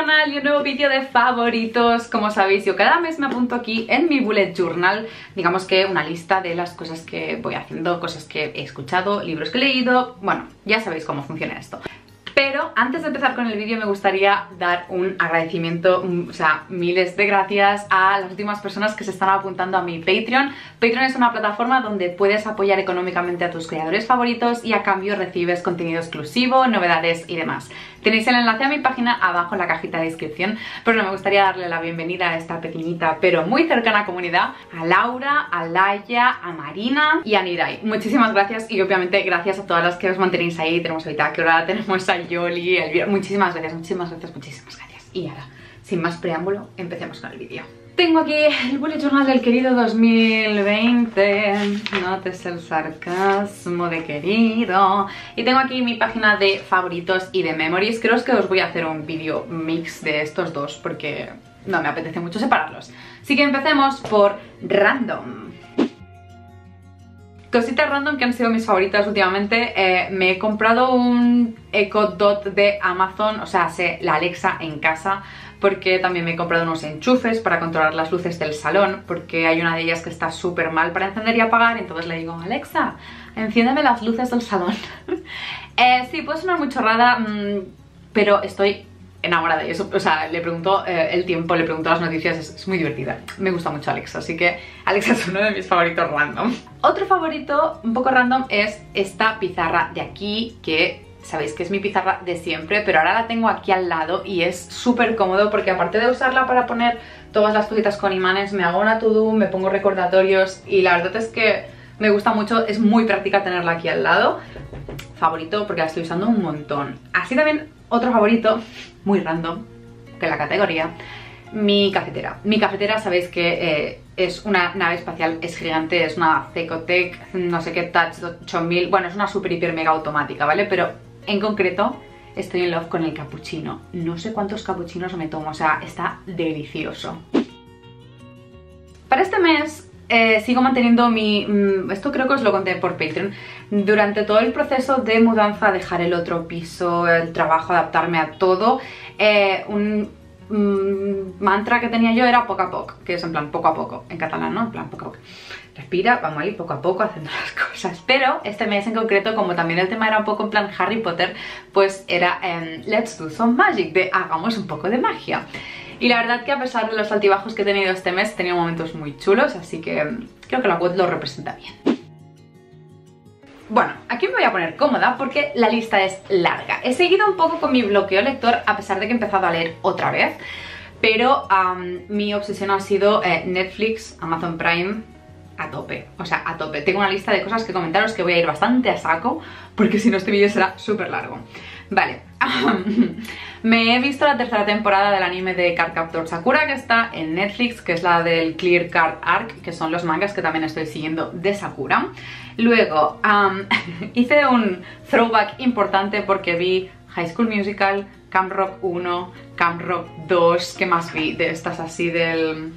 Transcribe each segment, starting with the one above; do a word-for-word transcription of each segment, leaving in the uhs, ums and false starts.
al canal y un nuevo vídeo de favoritos. Como sabéis, yo cada mes me apunto aquí en mi bullet journal, digamos que una lista de las cosas que voy haciendo, cosas que he escuchado, libros que he leído, bueno, ya sabéis cómo funciona esto. Pero antes de empezar con el vídeo me gustaría dar un agradecimiento, o sea, miles de gracias a las últimas personas que se están apuntando a mi Patreon. Patreon es una plataforma donde puedes apoyar económicamente a tus creadores favoritos y a cambio recibes contenido exclusivo, novedades y demás. Tenéis el enlace a mi página abajo en la cajita de descripción, pero no, me gustaría darle la bienvenida a esta pequeñita pero muy cercana comunidad, a Laura, a Laia, a Marina y a Niray. Muchísimas gracias y obviamente gracias a todas las que os mantenéis ahí. Tenemos ahorita, que ahora tenemos a Yoli, Elvira. Muchísimas gracias, muchísimas gracias, muchísimas gracias. Y ahora, sin más preámbulo, empecemos con el vídeo. Tengo aquí el bullet journal del querido dos mil veinte, notes el sarcasmo de querido. Y tengo aquí mi página de favoritos y de memories. Creo que os voy a hacer un vídeo mix de estos dos porque no me apetece mucho separarlos. Así que empecemos por random. Cositas random que han sido mis favoritas últimamente. Eh, me he comprado un Echo Dot de Amazon, o sea, sé, la Alexa en casa, porque también me he comprado unos enchufes para controlar las luces del salón, porque hay una de ellas que está súper mal para encender y apagar, entonces le digo, Alexa, enciéndeme las luces del salón. eh, sí, puede sonar muy chorrada, pero estoy enamorada y eso, o sea, le pregunto eh, el tiempo, le pregunto las noticias, es, es muy divertida. Me gusta mucho Alexa, así que Alexa es uno de mis favoritos random. Otro favorito un poco random es esta pizarra de aquí, que sabéis que es mi pizarra de siempre, pero ahora la tengo aquí al lado y es súper cómodo porque aparte de usarla para poner todas las cositas con imanes, me hago una to-do, me pongo recordatorios y la verdad es que me gusta mucho, es muy práctica tenerla aquí al lado. Favorito porque la estoy usando un montón. Así también otro favorito, muy random, que la categoría, mi cafetera. Mi cafetera sabéis que eh, es una nave espacial, es gigante, es una Cecotec, no sé qué, Touch ocho mil, bueno, es una super hiper mega automática, ¿vale? Pero en concreto, estoy en love con el capuchino. No sé cuántos capuchinos me tomo, o sea, está delicioso. Para este mes eh, sigo manteniendo mi... Esto creo que os lo conté por Patreon. Durante todo el proceso de mudanza, dejar el otro piso, el trabajo, adaptarme a todo, eh, un um, mantra que tenía yo era poco a poco, que es en plan poco a poco, en catalán, ¿no? En plan poco a poco. Respira, vamos a ir poco a poco haciendo las cosas. Pero este mes en concreto, como también el tema era un poco en plan Harry Potter, pues era um, Let's do some magic, de hagamos un poco de magia. Y la verdad que a pesar de los altibajos que he tenido este mes, he tenido momentos muy chulos, así que um, creo que la web lo representa bien. Bueno, aquí me voy a poner cómoda porque la lista es larga. He seguido un poco con mi bloqueo lector a pesar de que he empezado a leer otra vez, pero um, mi obsesión ha sido eh, Netflix, Amazon Prime... a tope, o sea, a tope. Tengo una lista de cosas que comentaros que voy a ir bastante a saco porque si no este vídeo será súper largo. Vale, me he visto la tercera temporada del anime de Card Captor Sakura que está en Netflix, que es la del Clear Card Arc, que son los mangas que también estoy siguiendo de Sakura. Luego, um, hice un throwback importante porque vi High School Musical, Camp Rock uno, Camp Rock dos, ¿qué más vi? De estas así del...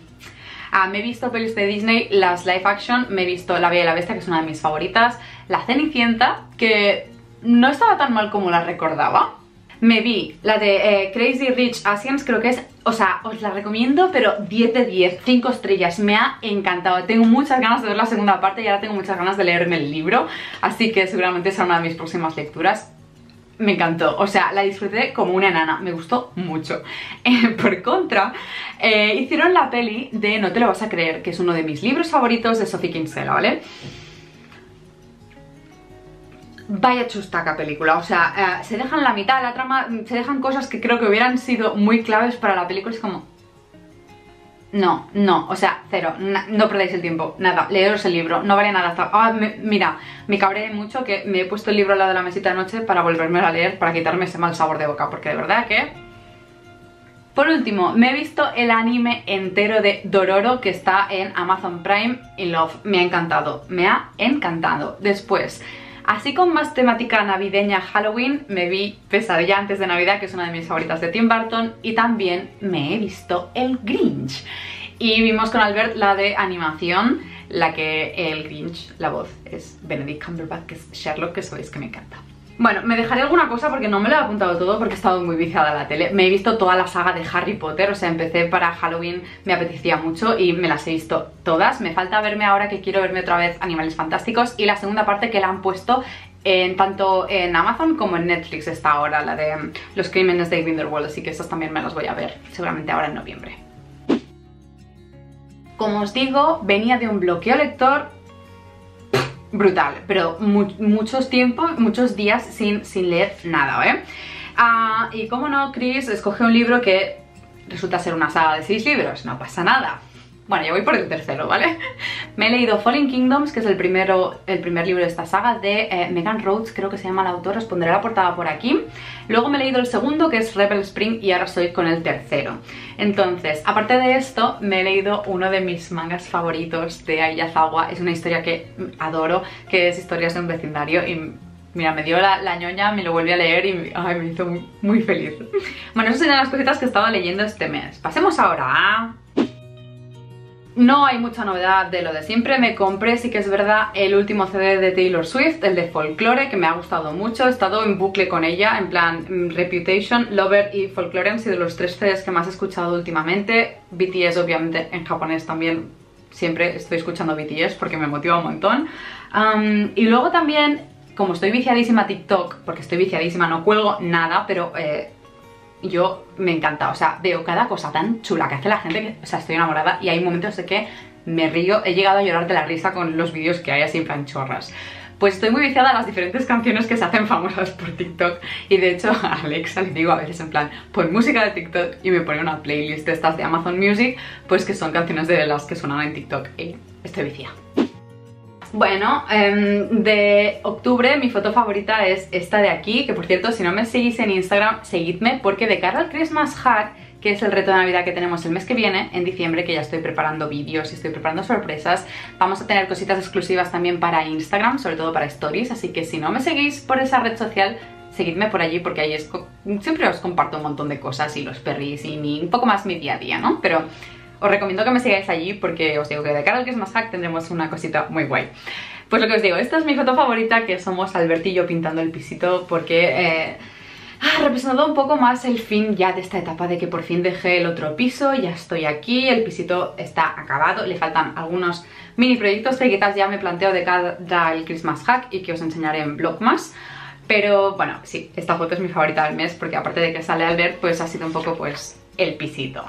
Ah, me he visto pelis de Disney, las live action, me he visto La Bella y la Bestia, que es una de mis favoritas, La Cenicienta, que no estaba tan mal como la recordaba. Me vi la de eh, Crazy Rich Asians, creo que es, o sea, os la recomiendo, pero diez de diez, cinco estrellas, me ha encantado. Tengo muchas ganas de ver la segunda parte y ahora tengo muchas ganas de leerme el libro, así que seguramente será una de mis próximas lecturas. Me encantó, o sea, la disfruté como una enana, me gustó mucho. Eh, por contra, eh, hicieron la peli de No te lo vas a creer, que es uno de mis libros favoritos de Sophie Kinsella, ¿vale? Vaya chustaca película, o sea, eh, se dejan la mitad de la trama, se dejan cosas que creo que hubieran sido muy claves para la película, es como... No, no, o sea, cero, no perdáis el tiempo, nada, leeros el libro, no vale nada hasta... Ah, me, mira, me cabré mucho que me he puesto el libro al lado de la mesita anoche para volverme a leer, para quitarme ese mal sabor de boca, porque de verdad que... Por último, me he visto el anime entero de Dororo que está en Amazon Prime in Love, me ha encantado, me ha encantado. Después... Así con más temática navideña Halloween, me vi Pesadilla antes de Navidad, que es una de mis favoritas de Tim Burton, y también me he visto el Grinch. Y vimos con Albert la de animación, la que el Grinch, la voz, es Benedict Cumberbatch, que es Sherlock, que sabéis que me encanta. Bueno, me dejaré alguna cosa porque no me lo he apuntado todo, porque he estado muy viciada a la tele. Me he visto toda la saga de Harry Potter, o sea, empecé para Halloween, me apetecía mucho y me las he visto todas. Me falta verme ahora, que quiero verme otra vez Animales Fantásticos y la segunda parte, que la han puesto en, tanto en Amazon como en Netflix está ahora, la de los Crímenes de Grindelwald, así que estas también me las voy a ver, seguramente ahora en noviembre. Como os digo, venía de un bloqueo lector brutal, pero mu muchos tiempos, muchos días sin, sin leer nada, ¿eh? Ah, y como no, Chris escoge un libro que resulta ser una saga de seis libros, no pasa nada. Bueno, yo voy por el tercero, ¿vale? Me he leído Falling Kingdoms, que es el, primero, el primer libro de esta saga, de eh, Megan Rhodes, creo que se llama la autora, os pondré la portada por aquí. Luego me he leído el segundo, que es Rebel Spring, y ahora estoy con el tercero. Entonces, aparte de esto, me he leído uno de mis mangas favoritos de Ayazawa. Es una historia que adoro, que es Historias de un vecindario, y mira, me dio la, la ñoña, me lo volví a leer y ay, me hizo muy, muy feliz. Bueno, esas eran las cositas que estaba leyendo este mes. Pasemos ahora a... No hay mucha novedad de lo de siempre. Me compré, sí que es verdad, el último C D de Taylor Swift, el de Folklore, que me ha gustado mucho. He estado en bucle con ella, en plan Reputation, Lover y Folklore han sido los tres C Ds que más he escuchado últimamente. B T S, obviamente, en japonés también. Siempre estoy escuchando B T S porque me motiva un montón. Um, y luego también, como estoy viciadísima a TikTok, porque estoy viciadísima, no cuelgo nada, pero... Eh, yo me encanta, o sea, veo cada cosa tan chula que hace la gente, que, o sea, estoy enamorada y hay momentos en que me río, he llegado a llorar de la risa con los vídeos que hay así en plan chorras. Pues estoy muy viciada a las diferentes canciones que se hacen famosas por TikTok y de hecho a Alexa le digo a veces en plan, pon música de TikTok y me pone una playlist de estas de Amazon Music, pues que son canciones de las que sonan en TikTok y estoy viciada. Bueno, eh, de octubre mi foto favorita es esta de aquí, que por cierto, si no me seguís en Instagram, seguidme, porque de cara al Christmas Hack, que es el reto de Navidad que tenemos el mes que viene, en diciembre, que ya estoy preparando vídeos y estoy preparando sorpresas, vamos a tener cositas exclusivas también para Instagram, sobre todo para Stories, así que si no me seguís por esa red social, seguidme por allí, porque ahí es siempre os comparto un montón de cosas y los perris y mi, un poco más mi día a día, ¿no? Pero... os recomiendo que me sigáis allí porque os digo que de cara al Christmas Hack tendremos una cosita muy guay. Pues lo que os digo, esta es mi foto favorita, que somos Alberto y yo pintando el pisito porque... Eh... Ah, representado un poco más el fin ya de esta etapa de que por fin dejé el otro piso, ya estoy aquí, el pisito está acabado, le faltan algunos mini proyectos que quizás ya me planteo de cara al Christmas Hack y que os enseñaré en Vlogmas. Pero bueno, sí, esta foto es mi favorita del mes porque aparte de que sale Albert, pues ha sido un poco pues el pisito.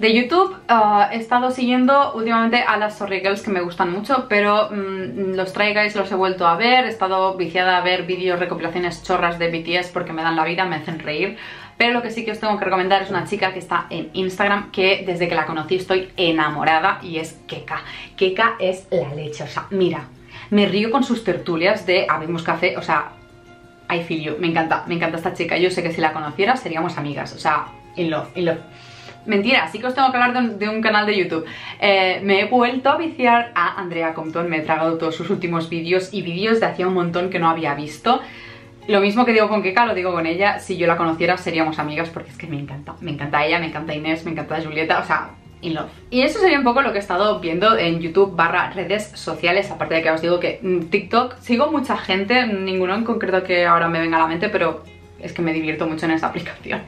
De YouTube uh, he estado siguiendo últimamente a las Sorry Girls, que me gustan mucho, pero mmm, los Try Guys los he vuelto a ver, he estado viciada a ver vídeos, recopilaciones chorras de B T S porque me dan la vida, me hacen reír. Pero lo que sí que os tengo que recomendar es una chica que está en Instagram, que desde que la conocí estoy enamorada, y es Keka. Keka es la leche, o sea, mira, me río con sus tertulias de Habemos Café, o sea, I feel you, me encanta, me encanta esta chica. Yo sé que si la conociera seríamos amigas, o sea, in love, in love. Mentira, sí que os tengo que hablar de un, de un canal de YouTube. Eh, me he vuelto a viciar a Andrea Compton, me he tragado todos sus últimos vídeos y vídeos de hacía un montón que no había visto. Lo mismo que digo con Keka, lo digo con ella, si yo la conociera seríamos amigas porque es que me encanta. Me encanta ella, me encanta Inés, me encanta Julieta, o sea, in love. Y eso sería un poco lo que he estado viendo en YouTube barra redes sociales, aparte de que os digo que TikTok sigo mucha gente, ninguno en concreto que ahora me venga a la mente, pero es que me divierto mucho en esa aplicación.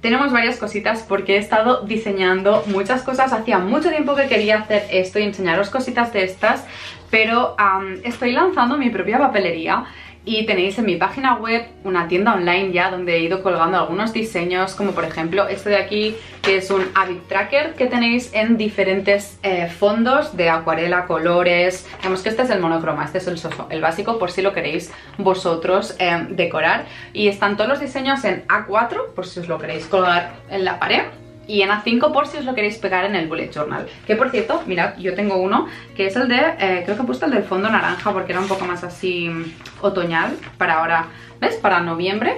Tenemos varias cositas porque he estado diseñando muchas cosas, hacía mucho tiempo que quería hacer esto y enseñaros cositas de estas, pero um, estoy lanzando mi propia papelería y tenéis en mi página web una tienda online ya donde he ido colgando algunos diseños, como por ejemplo este de aquí, que es un Habit Tracker que tenéis en diferentes eh, fondos de acuarela, colores. Digamos que este es el monocroma, este es el, soso, el básico, por si lo queréis vosotros eh, decorar, y están todos los diseños en A cuatro por si os lo queréis colgar en la pared y en A cinco por si os lo queréis pegar en el bullet journal, que por cierto, mirad, yo tengo uno que es el de, eh, creo que he puesto el del fondo naranja porque era un poco más así otoñal, para ahora, ¿ves? Para noviembre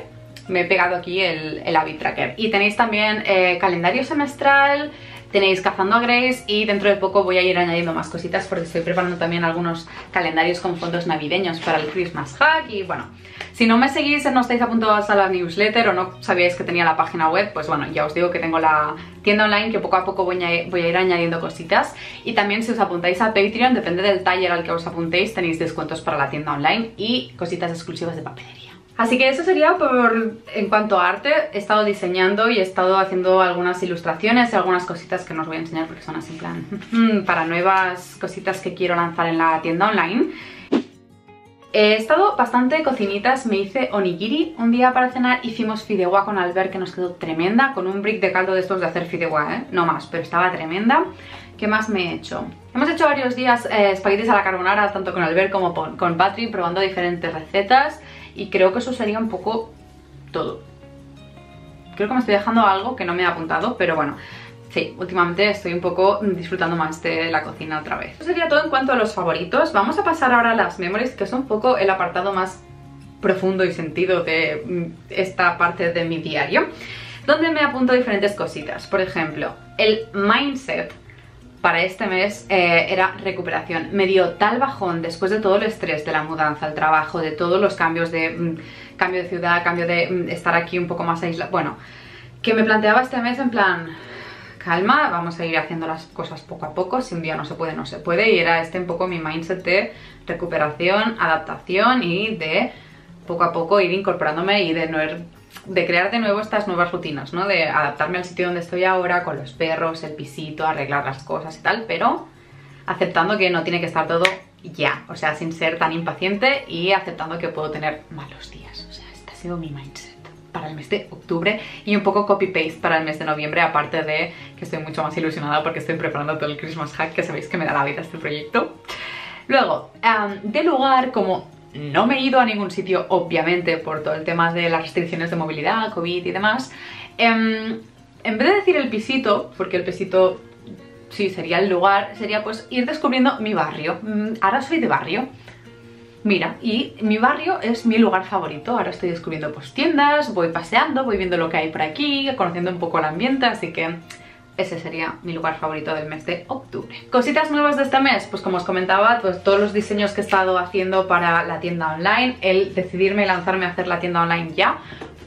me he pegado aquí el, el Habit Tracker, y tenéis también eh, calendario semestral, tenéis Cazando a Grace, y dentro de poco voy a ir añadiendo más cositas porque estoy preparando también algunos calendarios con fondos navideños para el Christmas Hack. Y bueno, si no me seguís, no estáis apuntados a la newsletter o no sabíais que tenía la página web, pues bueno, ya os digo que tengo la tienda online, que poco a poco voy a, voy a ir añadiendo cositas. Y también si os apuntáis a Patreon, depende del taller al que os apuntéis, tenéis descuentos para la tienda online y cositas exclusivas de papelería. Así que eso sería por en cuanto a arte. He estado diseñando y he estado haciendo algunas ilustraciones y algunas cositas que no os voy a enseñar porque son así en plan para nuevas cositas que quiero lanzar en la tienda online. He estado bastante cocinitas, me hice onigiri un día para cenar, hicimos fideuá con Albert que nos quedó tremenda, con un brick de caldo de estos de hacer fideuá, ¿eh? No más, pero estaba tremenda. ¿Qué más me he hecho? Hemos hecho varios días eh, espaguetis a la carbonara, tanto con Albert como con Patri, probando diferentes recetas. Y creo que eso sería un poco todo. Creo que me estoy dejando algo que no me he apuntado, pero bueno, sí, últimamente estoy un poco disfrutando más de la cocina otra vez. Eso sería todo en cuanto a los favoritos. Vamos a pasar ahora a las memories, que es un poco el apartado más profundo y sentido de esta parte de mi diario, donde me apunto diferentes cositas. Por ejemplo, el mindset para este mes eh, era recuperación. Me dio tal bajón después de todo el estrés de la mudanza, el trabajo, de todos los cambios de mmm, cambio de ciudad, cambio de mmm, estar aquí un poco más aislado. Bueno, que me planteaba este mes en plan, calma, vamos a ir haciendo las cosas poco a poco, si un día no se puede, no se puede. Y era este un poco mi mindset de recuperación, adaptación y de poco a poco ir incorporándome y de no ir, de crear de nuevo estas nuevas rutinas, ¿no? De adaptarme al sitio donde estoy ahora, con los perros, el pisito, arreglar las cosas y tal, pero aceptando que no tiene que estar todo ya, o sea, sin ser tan impaciente y aceptando que puedo tener malos días. O sea, este ha sido mi mindset para el mes de octubre y un poco copy-paste para el mes de noviembre, aparte de que estoy mucho más ilusionada porque estoy preparando todo el Christmas Hack, que sabéis que me da la vida este proyecto. Luego, um, de lugar, como no me he ido a ningún sitio, obviamente, por todo el tema de las restricciones de movilidad, COVID y demás. Em, en vez de decir el pisito, porque el pisito sí sería el lugar, sería pues ir descubriendo mi barrio. Ahora soy de barrio. Mira, y mi barrio es mi lugar favorito. Ahora estoy descubriendo pues tiendas, voy paseando, voy viendo lo que hay por aquí, conociendo un poco el ambiente, así que ese sería mi lugar favorito del mes de octubre. Cositas nuevas de este mes, pues como os comentaba, pues todos los diseños que he estado haciendo para la tienda online, el decidirme y lanzarme a hacer la tienda online ya,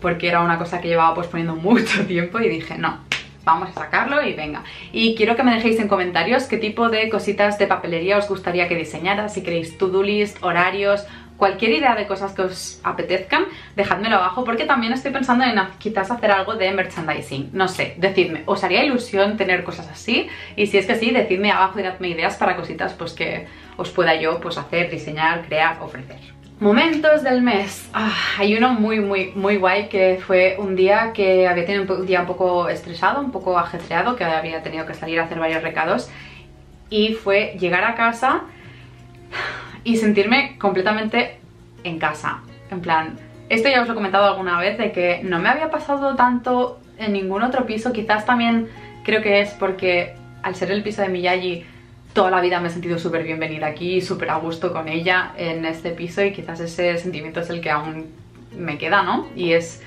porque era una cosa que llevaba posponiendo mucho tiempo y dije, no, vamos a sacarlo y venga. Y quiero que me dejéis en comentarios qué tipo de cositas de papelería os gustaría que diseñara, si queréis to-do list, horarios, cualquier idea de cosas que os apetezcan, dejádmelo abajo, porque también estoy pensando en quizás hacer algo de merchandising. No sé, decidme, ¿os haría ilusión tener cosas así? Y si es que sí, decidme abajo y dadme ideas para cositas pues que os pueda yo pues hacer, diseñar, crear, ofrecer. Momentos del mes. Ah, hay uno muy muy muy guay que fue un día que había tenido un día un poco estresado, un poco ajetreado, que había tenido que salir a hacer varios recados, y fue llegar a casa y sentirme completamente en casa. En plan, esto ya os lo he comentado alguna vez, de que no me había pasado tanto en ningún otro piso. Quizás también creo que es porque al ser el piso de Miyagi, toda la vida me he sentido súper bienvenida aquí, súper a gusto con ella en este piso, y quizás ese sentimiento es el que aún me queda, ¿no? Y es,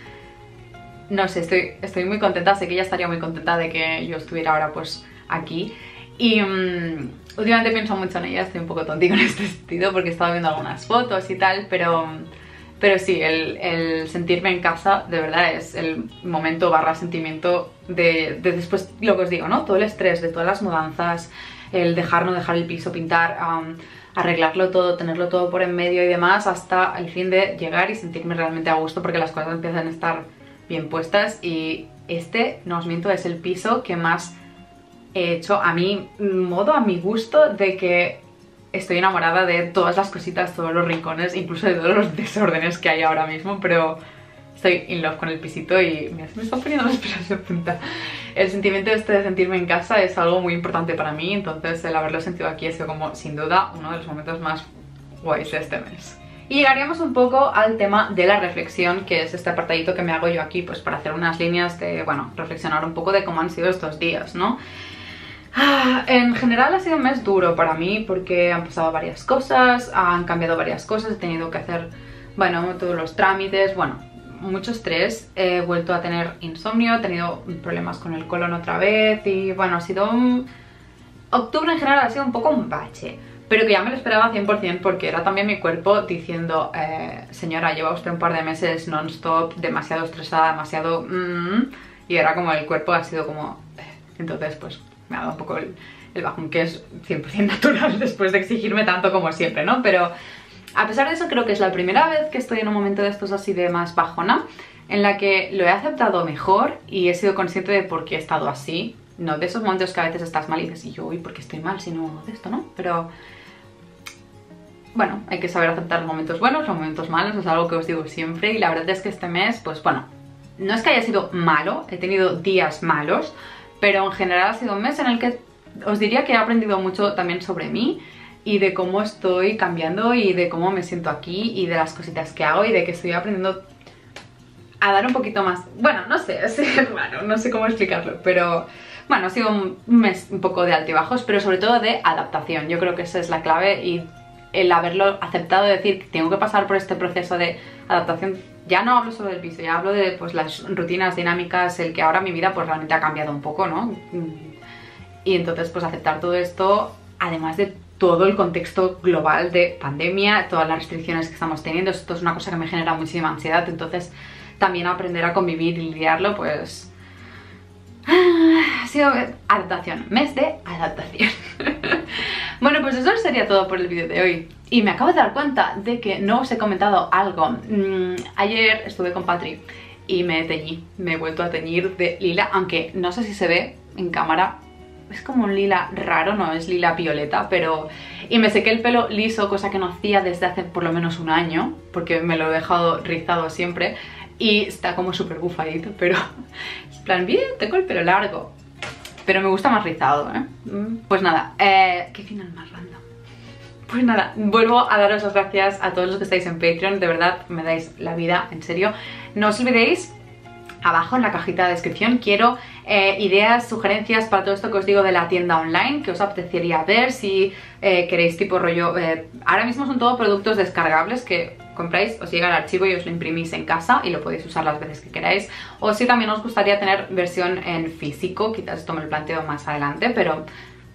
no sé, estoy, estoy muy contenta, sé que ella estaría muy contenta de que yo estuviera ahora pues aquí. Y um, últimamente pienso mucho en ella, estoy un poco tontico en este sentido porque he estado viendo algunas fotos y tal, pero, pero sí, el, el sentirme en casa de verdad es el momento barra sentimiento de, de después, lo que os digo, ¿no? Todo el estrés de todas las mudanzas, el dejar, no dejar el piso, pintar, um, arreglarlo todo, tenerlo todo por en medio y demás, hasta el fin de llegar y sentirme realmente a gusto porque las cosas empiezan a estar bien puestas. Y este, no os miento, es el piso que más he hecho a mi modo, a mi gusto, de que estoy enamorada de todas las cositas, todos los rincones, incluso de todos los desórdenes que hay ahora mismo, pero estoy in love con el pisito y me están poniendo los pelos de punta. El sentimiento este de sentirme en casa es algo muy importante para mí, entonces el haberlo sentido aquí ha sido como, sin duda, uno de los momentos más guays de este mes. Y llegaríamos un poco al tema de la reflexión, que es este apartadito que me hago yo aquí, pues para hacer unas líneas de, bueno, reflexionar un poco de cómo han sido estos días, ¿no? Ah, en general ha sido un mes duro para mí porque han pasado varias cosas, han cambiado varias cosas, he tenido que hacer, bueno, todos los trámites, bueno, mucho estrés, he vuelto a tener insomnio, he tenido problemas con el colon otra vez y bueno, ha sido un... octubre en general ha sido un poco un bache, pero que ya me lo esperaba cien por cien porque era también mi cuerpo diciendo eh, señora, lleva usted un par de meses non-stop, demasiado estresada, demasiado... Mm, y era como el cuerpo ha sido como... Eh, entonces pues me ha dado un poco el, el bajón, que es cien por cien natural después de exigirme tanto como siempre, ¿no? Pero... a pesar de eso, creo que es la primera vez que estoy en un momento de estos así de más bajona, en la que lo he aceptado mejor y he sido consciente de por qué he estado así. No de esos momentos que a veces estás mal y dices, y yo, uy, ¿por qué estoy mal si no de esto, no? Pero bueno, hay que saber aceptar los momentos buenos, los momentos malos, es algo que os digo siempre. Y la verdad es que este mes, pues bueno, no es que haya sido malo, he tenido días malos, pero en general ha sido un mes en el que os diría que he aprendido mucho también sobre mí, y de cómo estoy cambiando y de cómo me siento aquí y de las cositas que hago y de que estoy aprendiendo a dar un poquito más... Bueno, no sé, es raro, no sé cómo explicarlo, pero... bueno, ha sido un mes un poco de altibajos, pero sobre todo de adaptación. Yo creo que esa es la clave y el haberlo aceptado, de decir que tengo que pasar por este proceso de adaptación. Ya no hablo solo del piso, ya hablo de pues, las rutinas dinámicas, el que ahora mi vida pues realmente ha cambiado un poco, ¿no? Y entonces pues aceptar todo esto, además de todo el contexto global de pandemia, todas las restricciones que estamos teniendo, esto es una cosa que me genera muchísima ansiedad, entonces también aprender a convivir y lidiarlo, pues... ha sido adaptación, mes de adaptación. Bueno, pues eso sería todo por el vídeo de hoy. Y me acabo de dar cuenta de que no os he comentado algo. Mm, ayer estuve con Patri y me teñí, me he vuelto a teñir de lila, aunque no sé si se ve en cámara. Es como un lila raro, no es lila violeta, pero... y me sequé el pelo liso, cosa que no hacía desde hace por lo menos un año, porque me lo he dejado rizado siempre, y está como súper bufadito, pero... en plan, bien, tengo el pelo largo, pero me gusta más rizado, ¿eh? Pues nada, eh, qué final más random. Pues nada, vuelvo a daros las gracias a todos los que estáis en Patreon, de verdad, me dais la vida, en serio. No os olvidéis... abajo en la cajita de descripción quiero eh, ideas, sugerencias para todo esto que os digo de la tienda online, que os apetecería ver, si eh, queréis tipo rollo... Eh, ahora mismo son todos productos descargables que compráis, os llega el archivo y os lo imprimís en casa y lo podéis usar las veces que queráis, o si también os gustaría tener versión en físico, quizás esto me lo planteo más adelante, pero...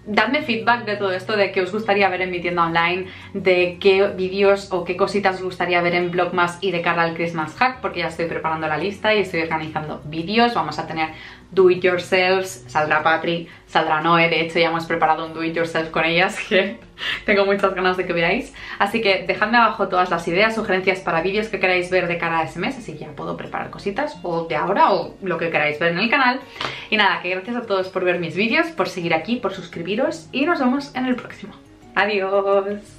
dadme feedback de todo esto, de qué os gustaría ver en mi tienda online, de qué vídeos o qué cositas os gustaría ver en Vlogmas y de cara al Christmas Hack, porque ya estoy preparando la lista y estoy organizando vídeos. Vamos a tener do it yourselves, saldrá Patri, saldrá Noé, de hecho ya hemos preparado un do it yourself con ellas que tengo muchas ganas de que veáis. Así que dejadme abajo todas las ideas, sugerencias para vídeos que queráis ver de cara a ese mes, así que ya puedo preparar cositas o de ahora o lo que queráis ver en el canal. Y nada, que gracias a todos por ver mis vídeos, por seguir aquí, por suscribiros y nos vemos en el próximo. Adiós.